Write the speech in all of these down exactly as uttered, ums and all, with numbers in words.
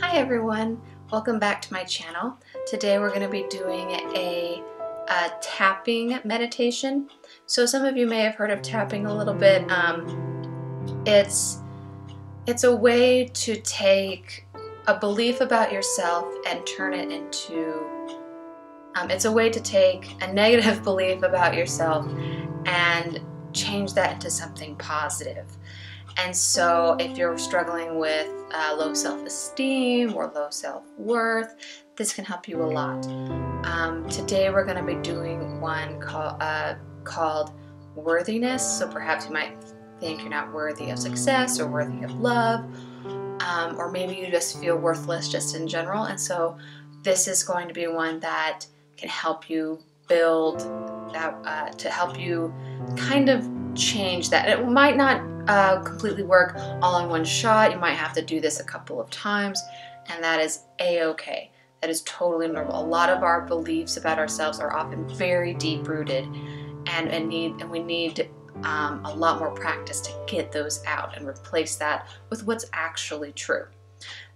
Hi everyone, welcome back to my channel. Today we're going to be doing a, a tapping meditation. So some of you may have heard of tapping a little bit. Um, it's, it's a way to take a belief about yourself and turn it into, um, it's a way to take a negative belief about yourself and change that into something positive. And so if you're struggling with uh, low self-esteem or low self-worth, this can help you a lot. Um, today we're going to be doing one call, uh, called worthiness. So perhaps you might think you're not worthy of success or worthy of love, um, or maybe you just feel worthless just in general. And so this is going to be one that can help you build that, uh, to help you kind of change that. It might not uh, completely work all in one shot. You might have to do this a couple of times, and that is a-okay. That is totally normal. A lot of our beliefs about ourselves are often very deep-rooted, and, and, need, and we need um, a lot more practice to get those out and replace that with what's actually true.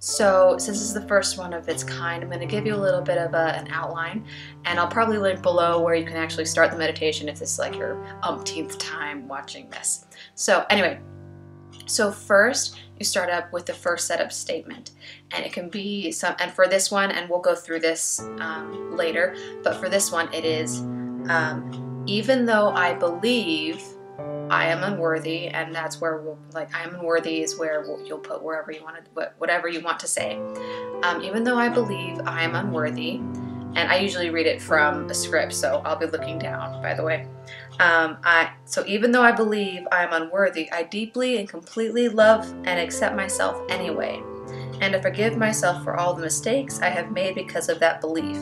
So since this is the first one of its kind, I'm going to give you a little bit of a, an outline, and I'll probably link below where you can actually start the meditation if this is like your umpteenth time watching this. So anyway, so first you start up with the first setup statement, and it can be some, and for this one, and we'll go through this um, later, but for this one it is, um, even though I believe I am unworthy, and that's where we'll, like I am unworthy is where we'll, you'll put wherever you want to, whatever you want to say. Um, even though I believe I am unworthy, and I usually read it from a script, so I'll be looking down, by the way. Um, I so even though I believe I am unworthy, I deeply and completely love and accept myself anyway, and I forgive myself for all the mistakes I have made because of that belief.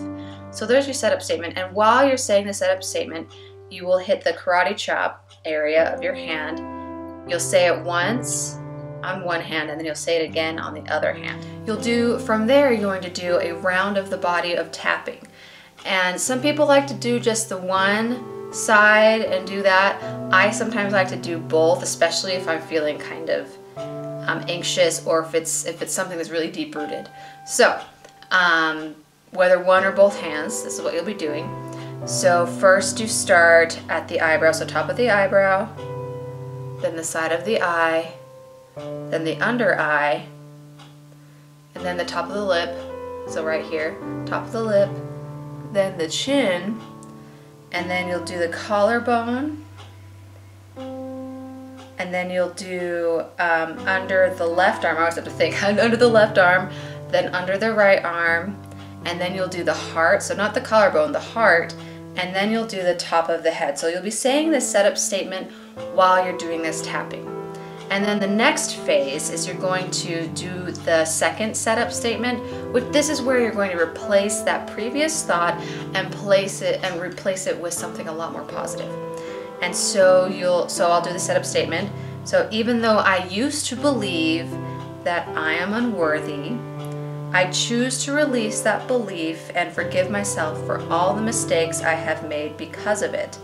So there's your setup statement, and while you're saying the setup statement, you will hit the karate chop area of your hand. You'll say it once on one hand, and then you'll say it again on the other hand. You'll do, from there you're going to do a round of the body of tapping. And some people like to do just the one side and do that. I sometimes like to do both, especially if I'm feeling kind of um, anxious, or if it's, if it's something that's really deep-rooted. So, um, whether one or both hands, this is what you'll be doing. So first you start at the eyebrow, so top of the eyebrow, then the side of the eye, then the under eye, and then the top of the lip, so right here, top of the lip, then the chin, and then you'll do the collarbone, and then you'll do um, under the left arm, I always have to think, under the left arm, then under the right arm, and then you'll do the heart, so not the collarbone, the heart, and then you'll do the top of the head. So you'll be saying this setup statement while you're doing this tapping. And then the next phase is you're going to do the second setup statement, which this is where you're going to replace that previous thought and place it and replace it with something a lot more positive. And so you'll, so I'll do the setup statement. So even though I used to believe that I am unworthy, I choose to release that belief and forgive myself for all the mistakes I have made because of it.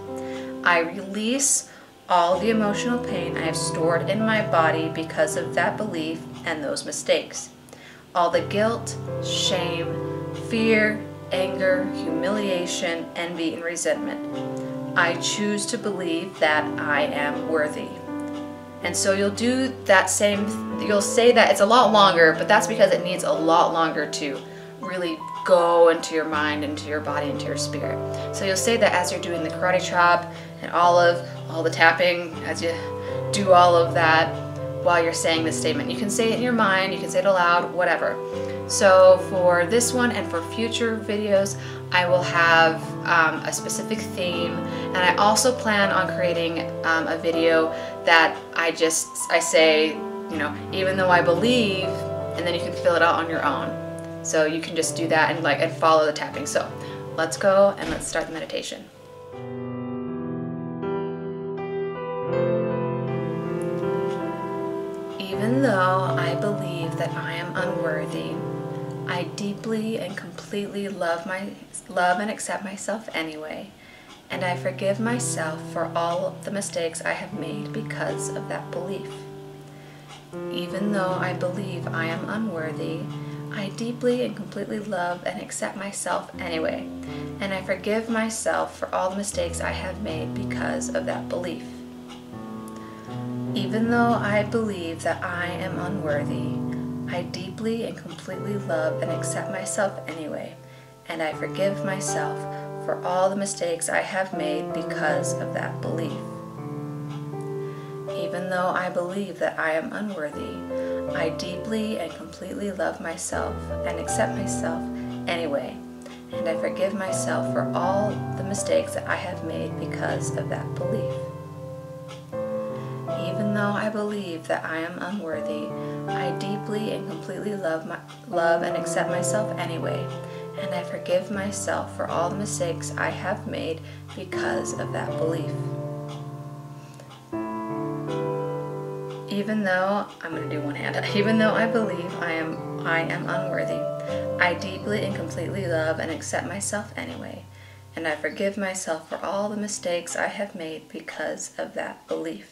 I release all the emotional pain I have stored in my body because of that belief and those mistakes. All the guilt, shame, fear, anger, humiliation, envy, and resentment. I choose to believe that I am worthy. And so you'll do that same, you'll say that, it's a lot longer, but that's because it needs a lot longer to really go into your mind, into your body, into your spirit. So you'll say that as you're doing the karate chop and all of, all the tapping, as you do all of that while you're saying this statement. You can say it in your mind, you can say it aloud, whatever. So for this one and for future videos, I will have um, a specific theme, and I also plan on creating um, a video that I just, I say, you know, even though I believe, and then you can fill it out on your own. So you can just do that and like, and follow the tapping. So let's go and let's start the meditation. Even though I believe that I am unworthy, I deeply and completely love my love and accept myself anyway, and I forgive myself for all of the mistakes I have made because of that belief. Even though I believe I am unworthy, I deeply and completely love and accept myself anyway, and I forgive myself for all the mistakes I have made because of that belief. Even though I believe that I am unworthy, I deeply and completely love and accept myself anyway, and I forgive myself for all the mistakes I have made because of that belief. Even though I believe that I am unworthy, I deeply and completely love myself and accept myself anyway, and I forgive myself for all the mistakes that I have made because of that belief. Even though I believe that I am unworthy, I deeply and completely love my, love and accept myself anyway, and I forgive myself for all the mistakes I have made because of that belief. Even though I'm going to do one hand. Even though I believe I am I am unworthy, I deeply and completely love and accept myself anyway, and I forgive myself for all the mistakes I have made because of that belief.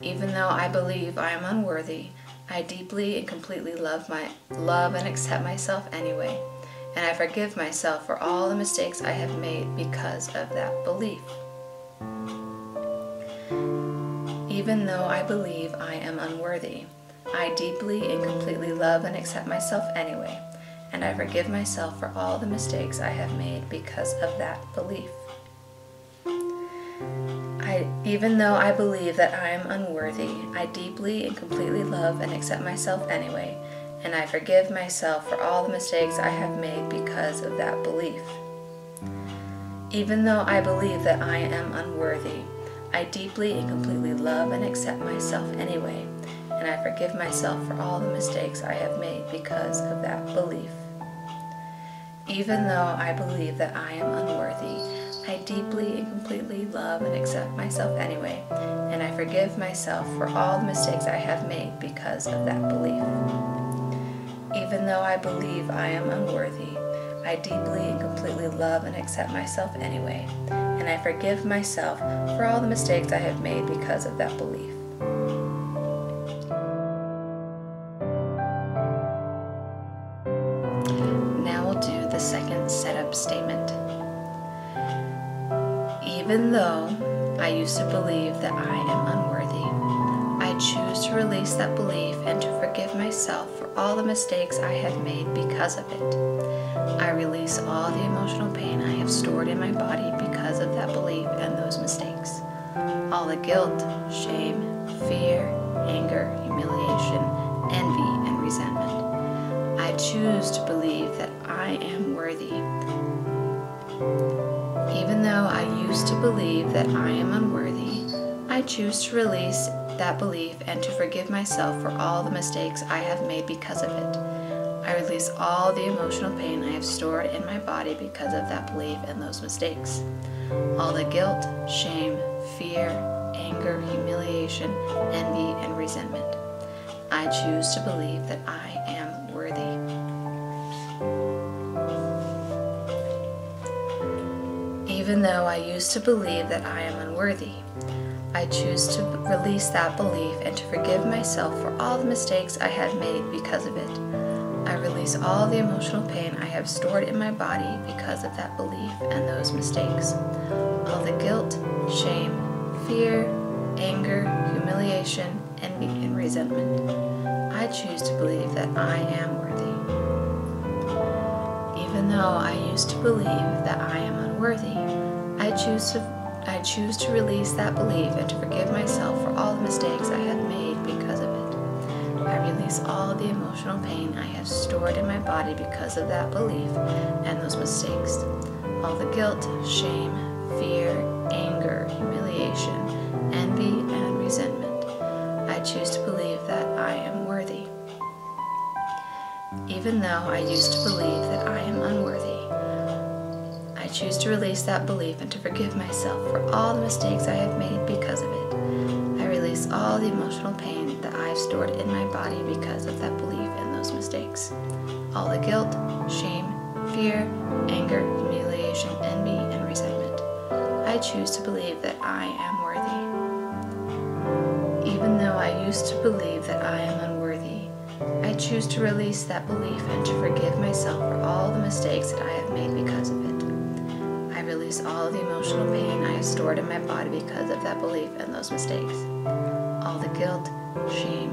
Even though I believe I am unworthy, I deeply and completely love my love and accept myself anyway, and I forgive myself for all the mistakes I have made because of that belief. Even though I believe I am unworthy, I deeply and completely love and accept myself anyway, and I forgive myself for all the mistakes I have made because of that belief. I, even though I believe that I am unworthy, I deeply and completely love and accept myself anyway, and I forgive myself for all the mistakes I have made because of that belief. Even though I believe that I am unworthy, I deeply and completely love and accept myself anyway, and I forgive myself for all the mistakes I have made because of that belief. Even though I believe that I am unworthy, I deeply and completely love and accept myself anyway, and I forgive myself for all the mistakes I have made because of that belief. Even though I believe I am unworthy, I deeply and completely love and accept myself anyway, and I forgive myself for all the mistakes I have made because of that belief. Now we'll do the second setup statement. Even though I used to believe that I am unworthy, I choose to release that belief and to forgive myself for all the mistakes I have made because of it. I release all the emotional pain I have stored in my body because of that belief and those mistakes. All the guilt, shame, fear, anger, humiliation, envy, and resentment. I choose to believe that I am worthy. Even though I used to believe that I am unworthy, I choose to release that belief and to forgive myself for all the mistakes I have made because of it. I release all the emotional pain I have stored in my body because of that belief and those mistakes. All the guilt, shame, fear, anger, humiliation, envy, and resentment. I choose to believe that I am worthy. Even though I used to believe that I am unworthy, I choose to release that belief and to forgive myself for all the mistakes I have made because of it. I release all the emotional pain I have stored in my body because of that belief and those mistakes. All the guilt, shame, fear, anger, humiliation, envy, and resentment. I choose to believe that I am worthy. Even though I used to believe that I am unworthy, I choose to, I choose to release that belief and to forgive myself for all the mistakes I have made because of it. I release all the emotional pain I have stored in my body because of that belief and those mistakes. All the guilt, shame, fear, anger, humiliation, envy, and resentment. I choose to believe that I am worthy. Even though I used to believe that I am unworthy, I choose to release that belief and to forgive myself for all the mistakes I have made because of it. I release all the emotional pain that I've stored in my body because of that belief and those mistakes. All the guilt, shame, fear, anger, humiliation, envy, and resentment. I choose to believe that I am worthy. Even though I used to believe that I am unworthy, I choose to release that belief and to forgive myself for all the mistakes that I have made because of it. I release all of the emotional pain I have stored in my body because of that belief and those mistakes. All the guilt, shame,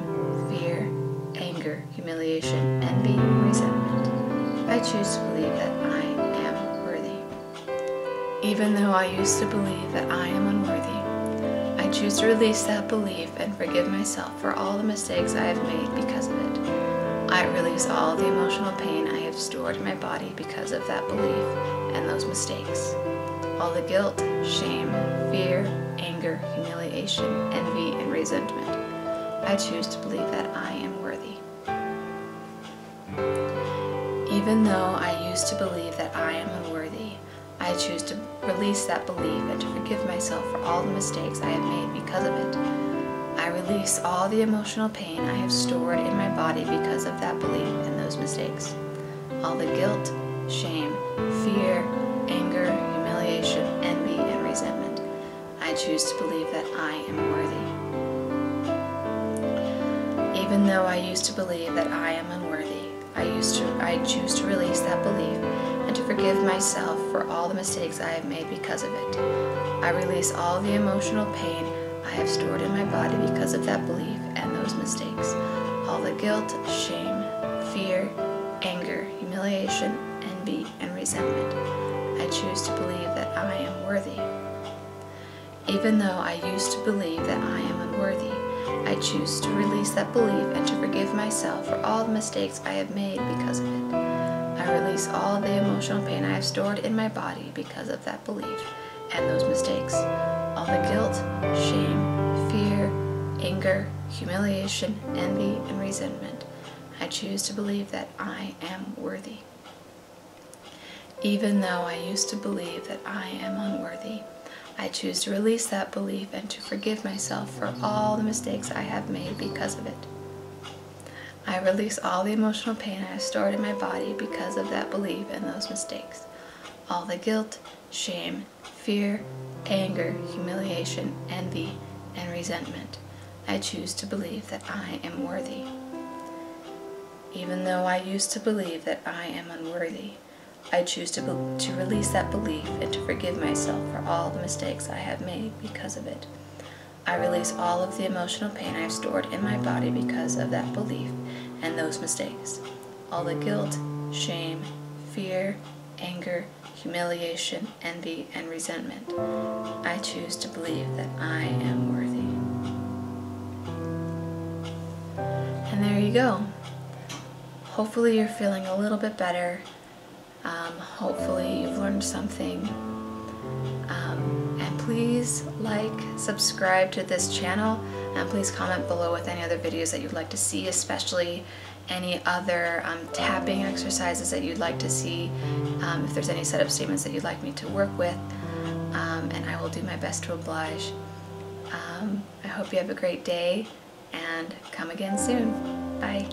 fear, anger, humiliation, envy, resentment. I choose to believe that I am worthy. Even though I used to believe that I am unworthy, I choose to release that belief and forgive myself for all the mistakes I have made because of it. I release all the emotional pain I have stored in my body because of that belief and those mistakes. All the guilt, shame, fear, anger, humiliation, envy, and resentment. I choose to believe that I am worthy. Even though I used to believe that I am unworthy, I choose to release that belief and to forgive myself for all the mistakes I have made because of it. I release all the emotional pain I have stored in my body because of that belief and those mistakes. All the guilt, shame, fear, anger, humiliation, envy, and resentment. I choose to believe that I am worthy. Even though I used to believe that I am unworthy, I used to, I choose to release that belief and to forgive myself for all the mistakes I have made because of it. I release all the emotional pain I have stored in my body because of that belief and those mistakes. All the guilt, shame, fear, anger, humiliation, envy, and resentment. I choose to believe that I am worthy. Even though I used to believe that I am unworthy, I choose to release that belief and to forgive myself for all the mistakes I have made because of it. I release all the emotional pain I have stored in my body because of that belief and those mistakes. All the guilt, shame, fear, anger, humiliation, envy, and resentment. I choose to believe that I am worthy. Even though I used to believe that I am unworthy, I choose to release that belief and to forgive myself for all the mistakes I have made because of it. I release all the emotional pain I have stored in my body because of that belief and those mistakes. All the guilt, shame, fear, anger, humiliation, envy, and resentment. I choose to believe that I am worthy. Even though I used to believe that I am unworthy, I choose to, be- to release that belief and to forgive myself for all the mistakes I have made because of it. I release all of the emotional pain I have stored in my body because of that belief and those mistakes. All the guilt, shame, fear, anger, humiliation, envy, and resentment. I choose to believe that I am worthy. And there you go. Hopefully you're feeling a little bit better. Um, hopefully you've learned something. Um, and please like, subscribe to this channel, and please comment below with any other videos that you'd like to see, especially any other um, tapping exercises that you'd like to see, um, if there's any setup statements that you'd like me to work with, um, and I will do my best to oblige. Um, I hope you have a great day, and come again soon. Bye.